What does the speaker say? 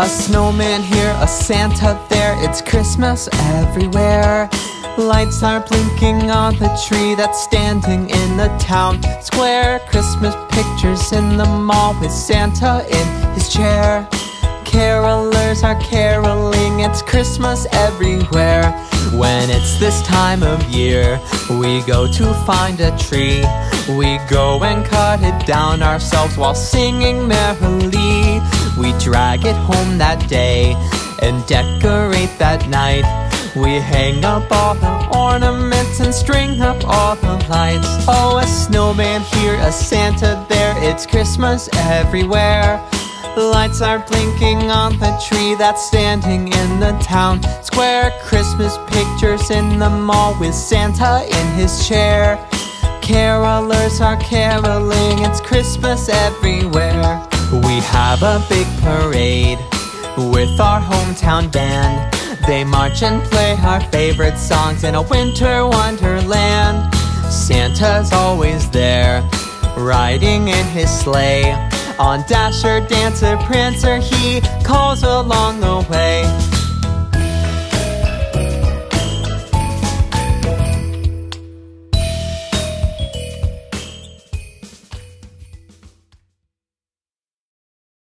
A snowman here, a Santa there, it's Christmas everywhere. Lights are blinking on the tree that's standing in the town square. Christmas pictures in the mall with Santa in his chair. Carolers are caroling, it's Christmas everywhere. When it's this time of year, we go to find a tree. We go and cut it down ourselves while singing merrily. We drag it home that day and decorate that night. We hang up all the ornaments and string up all the lights. Oh, a snowman here, a Santa there, it's Christmas everywhere. Lights are blinking on the tree that's standing in the town square. Christmas pictures in the mall with Santa in his chair. Carolers are caroling, it's Christmas everywhere. We have a big parade with our hometown band. They march and play our favorite songs in a winter wonderland. Santa's always there, riding in his sleigh. On Dasher, Dancer, Prancer, he calls along the way.